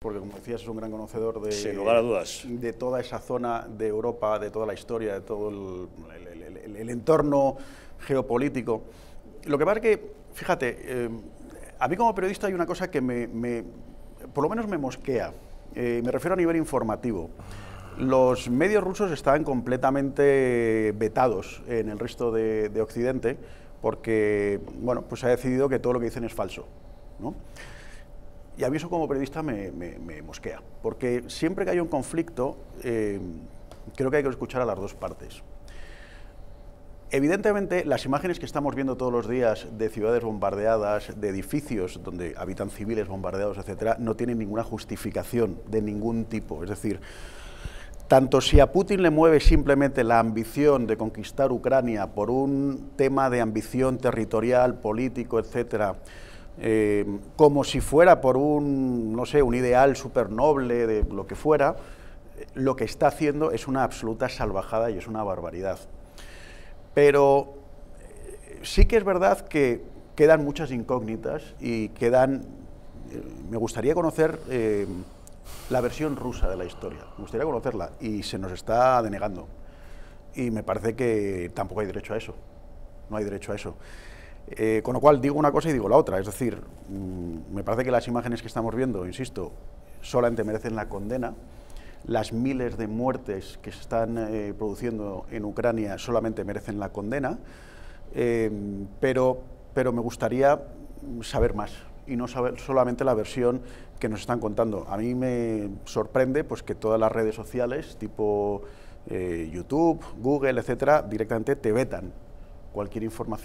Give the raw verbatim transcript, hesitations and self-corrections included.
Porque, como decías, es un gran conocedor de, sin lugar a dudas, de toda esa zona de Europa, de toda la historia, de todo el, el, el, el, el entorno geopolítico. Lo que pasa es que, fíjate, eh, a mí como periodista hay una cosa que me, me por lo menos me mosquea, eh, me refiero a nivel informativo. Los medios rusos están completamente vetados en el resto de, de Occidente porque, bueno, pues se ha decidido que todo lo que dicen es falso, ¿no? Y a mí eso como periodista me, me, me mosquea, porque siempre que hay un conflicto, eh, creo que hay que escuchar a las dos partes. Evidentemente, las imágenes que estamos viendo todos los días de ciudades bombardeadas, de edificios donde habitan civiles bombardeados, etcétera, no tienen ninguna justificación de ningún tipo. Es decir, tanto si a Putin le mueve simplemente la ambición de conquistar Ucrania por un tema de ambición territorial, político, etcétera, Eh, como si fuera por un, no sé, un ideal súper noble de lo que fuera, lo que está haciendo es una absoluta salvajada y es una barbaridad. Pero eh, sí que es verdad que quedan muchas incógnitas y quedan... Eh, me gustaría conocer eh, la versión rusa de la historia, me gustaría conocerla, y se nos está denegando. Y me parece que tampoco hay derecho a eso, no hay derecho a eso. Eh, con lo cual digo una cosa y digo la otra, es decir, mmm, me parece que las imágenes que estamos viendo, insisto, solamente merecen la condena, las miles de muertes que se están eh, produciendo en Ucrania solamente merecen la condena, eh, pero, pero me gustaría saber más y no saber solamente la versión que nos están contando. A mí me sorprende pues, que todas las redes sociales, tipo eh, YouTube, Google, etcétera, directamente te vetan cualquier información.